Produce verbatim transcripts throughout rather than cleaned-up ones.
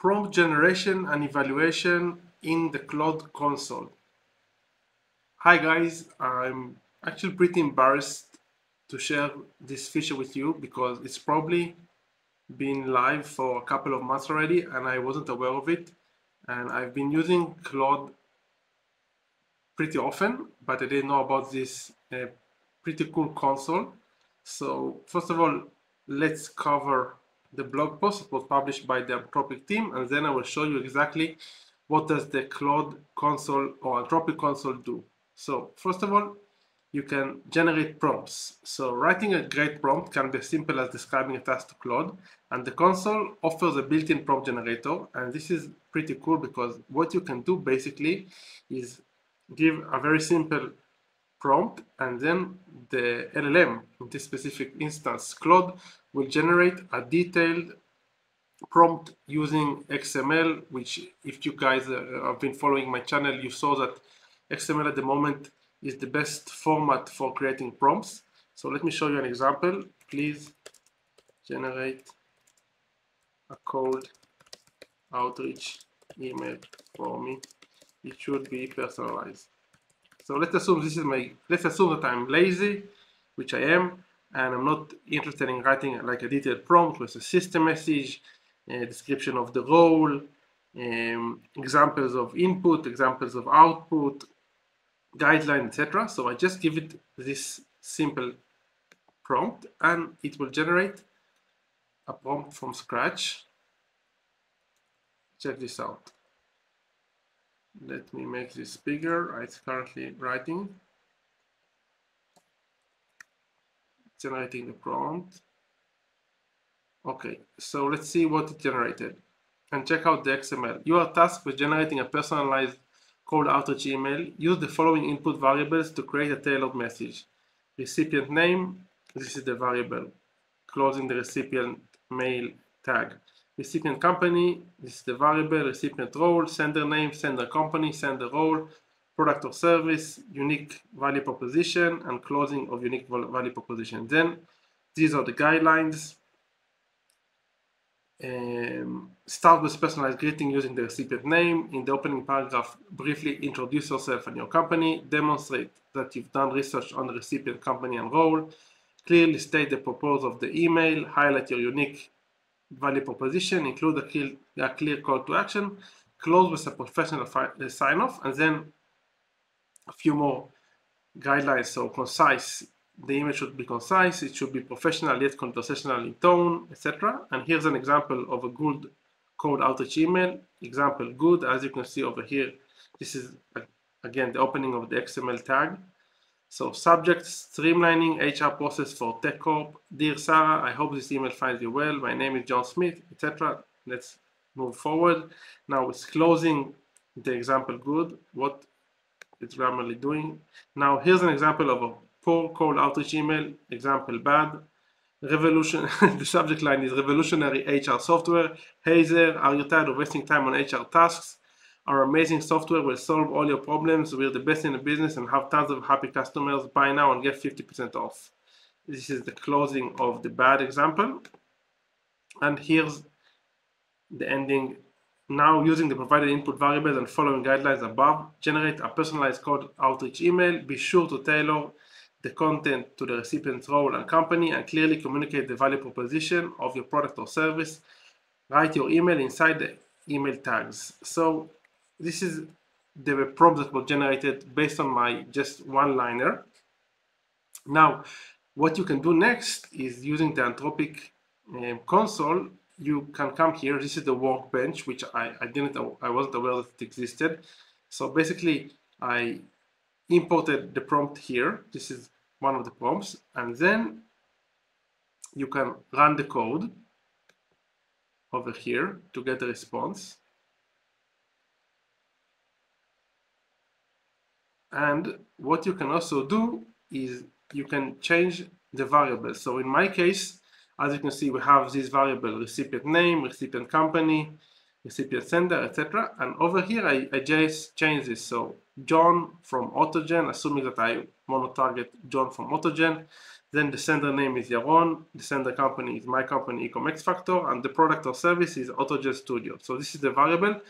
prompt generation and evaluation in the Claude console. Hi guys, I'm actually pretty embarrassed to share this feature with you because it's probably been live for a couple of months already and I wasn't aware of it, and I've been using Claude pretty often, but I didn't know about this uh, pretty cool console. So first of all, let's cover the blog post that was published by the Anthropic team, and then I will show you exactly what does the Claude console or Anthropic console do. So first of all, you can generate prompts. So writing a great prompt can be as simple as describing a task to Claude, and the console offers a built-in prompt generator, and this is pretty cool because what you can do basically is give a very simple prompt, and then the L L M, in this specific instance Claude, will generate a detailed prompt using X M L, which if you guys uh, have been following my channel, you saw that X M L at the moment is the best format for creating prompts. So let me show you an example. Please generate a cold outreach email for me. It should be personalized. So let's assume this is my, let's assume that I'm lazy, which I am, and I'm not interested in writing like a detailed prompt with a system message, a description of the role, um, examples of input, examples of output, guideline, et cetera. So I just give it this simple prompt and it will generate a prompt from scratch. Check this out. Let me make this bigger. It's currently writing, generating the prompt. Okay, so let's see what it generated and check out the X M L. You are tasked with generating a personalized cold outreach email. Use the following input variables to create a tailored message. Recipient name, this is the variable, closing the recipient mail tag. Recipient company, this is the variable, recipient role, sender name, sender company, sender role, product or service, unique value proposition, and closing of unique value proposition. Then these are the guidelines. Um, start with personalized greeting using the recipient name. In the opening paragraph, briefly introduce yourself and your company. Demonstrate that you've done research on the recipient company and role. Clearly state the purpose of the email. Highlight your unique value proposition. Include a clear, a clear call to action. Close with a professional sign-off, and then a few more guidelines. So concise. The email should be concise, it should be professional yet conversational in tone, et cetera. And here's an example of a good cold outreach email. Example good, as you can see over here, this is again the opening of the X M L tag. So subject, streamlining H R process for Tech Corp. Dear Sarah, I hope this email finds you well. My name is John Smith, et cetera. Let's move forward. Now it's closing the example good. What it's Grammarly doing. Now here's an example of a poor cold outreach email, example bad. Revolution, the subject line is revolutionary H R software. Hey there, are you tired of wasting time on H R tasks? Our amazing software will solve all your problems. We're the best in the business and have tons of happy customers. Buy now and get fifty percent off. This is the closing of the bad example. And here's the ending. Now, using the provided input variables and following guidelines above, generate a personalized cold outreach email. Be sure to tailor the content to the recipient's role and company, and clearly communicate the value proposition of your product or service. Write your email inside the email tags. So this is the prompt that was generated based on my just one-liner. Now, what you can do next is using the Anthropic um, console, you can come here. This is the workbench, which I, I didn't, I wasn't aware that it existed. So basically, I imported the prompt here. This is one of the prompts, and then you can run the code over here to get a response. And what you can also do is you can change the variables. So in my case, as you can see, we have these variables, recipient name, recipient company, recipient sender, et cetera. And over here, I, I just change this. So John from Autogen, assuming that I want to target John from Autogen, Then the sender name is Yaron, the sender company is my company, Ecomx Factor, and the product or service is Autogen Studio. So this is the variable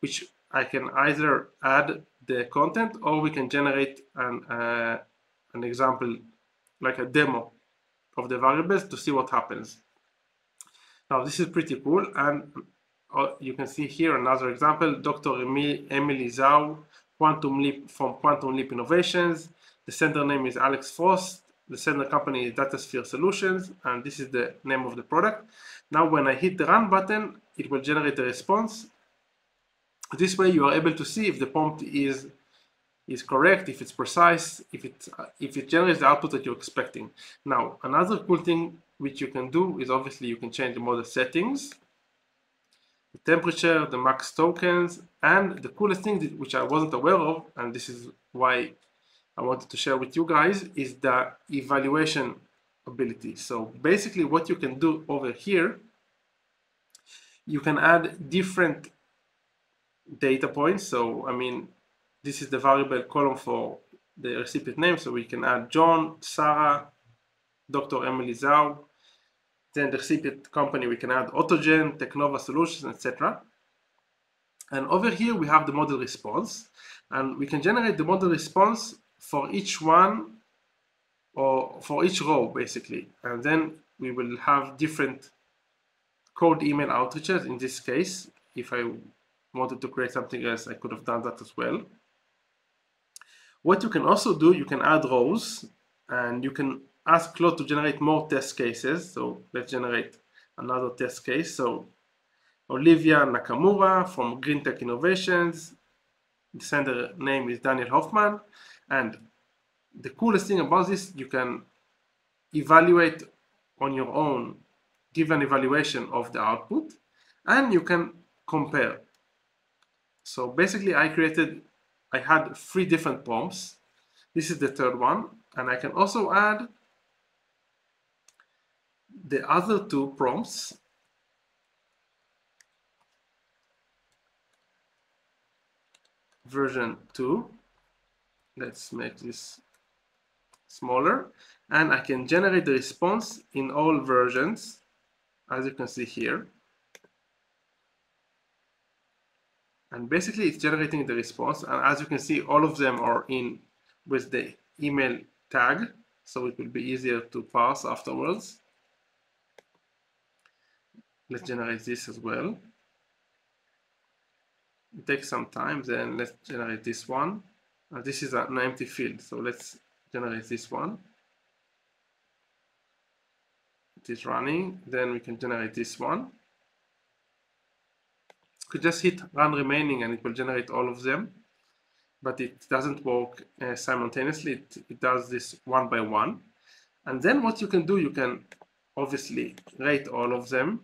which I can either add the content, or we can generate an, uh, an example, like a demo of the variables to see what happens. Now this is pretty cool, and uh, you can see here another example, Doctor Emil, Emily Zhao, Quantum Leap from Quantum Leap Innovations. The sender name is Alex Frost. The sender company is Datasphere Solutions, and this is the name of the product. Now when I hit the run button, it will generate a response. This way you are able to see if the prompt is is correct, if it's precise, if it if it generates the output that you're expecting. Now another cool thing which you can do is obviously you can change the model settings, the temperature, the max tokens, and the coolest thing that, which I wasn't aware of, and this is why I wanted to share with you guys, is the evaluation ability. So basically what you can do over here, you can add different data points. So I mean, this is the variable column for the recipient name, so we can add John, Sarah, Doctor Emily Zhao. Then the recipient company, we can add Autogen, Technova Solutions, et cetera. And over here we have the model response, and we can generate the model response for each one, or for each row basically. And then we will have different cold email outreaches. In this case, if I wanted to create something else, I could have done that as well. What you can also do, you can add rows, and you can ask Claude to generate more test cases. So let's generate another test case. So Olivia Nakamura from Green Tech Innovations, the sender name is Daniel Hoffman, and the coolest thing about this, you can evaluate on your own, give an evaluation of the output, and you can compare. So basically I created, I had three different prompts. This is the third one, and I can also add the other two prompts. version two, let's make this smaller, and I can generate the response in all versions, as you can see here. And basically it's generating the response, and as you can see, all of them are in with the email tag, so it will be easier to parse afterwards. Let's generate this as well. It takes some time. Then let's generate this one. Uh, this is an empty field, so let's generate this one. It is running. Then we can generate this one. You could just hit run remaining and it will generate all of them, but it doesn't work uh, simultaneously. It, it does this one by one. And then what you can do, you can obviously rate all of them,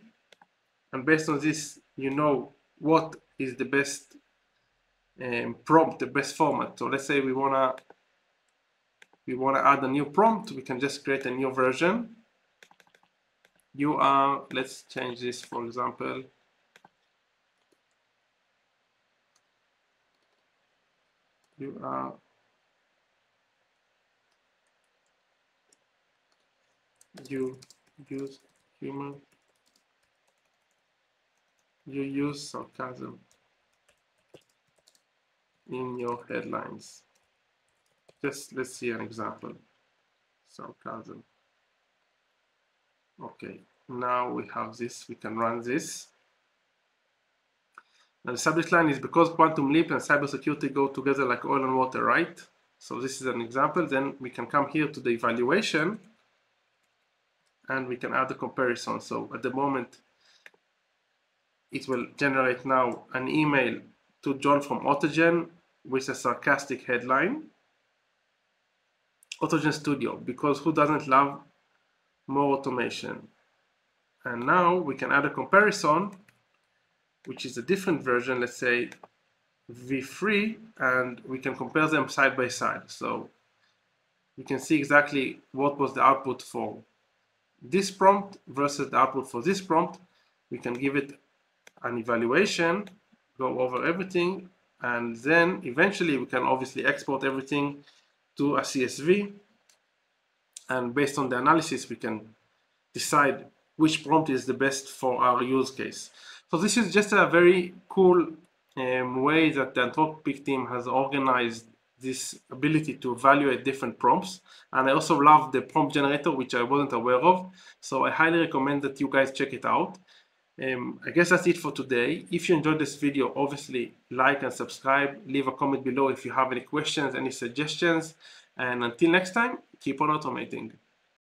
and based on this you know what is the best um, prompt, the best format. So let's say we wanna we wanna add a new prompt. We can just create a new version. You are, let's change this, for example, you are you use humor, you use sarcasm in your headlines. Just let's see an example. Sarcasm. Okay, now we have this. We can run this. Now the subject line is because Quantum Leap and cybersecurity go together like oil and water, right? So this is an example. Then we can come here to the evaluation, and we can add a comparison. So at the moment, it will generate now an email to John from Autogen with a sarcastic headline. Autogen Studio, because who doesn't love more automation? And now we can add a comparison, which is a different version, let's say V three, and we can compare them side by side. So we can see exactly what was the output for this prompt versus the output for this prompt. We can give it an evaluation, go over everything, and then eventually we can obviously export everything to a C S V and based on the analysis we can decide which prompt is the best for our use case. So this is just a very cool um, way that the Anthropic team has organized this ability to evaluate different prompts. And I also love the prompt generator, which I wasn't aware of, so I highly recommend that you guys check it out. Um, I guess that's it for today. If you enjoyed this video, obviously like and subscribe, leave a comment below if you have any questions, any suggestions, and until next time, keep on automating.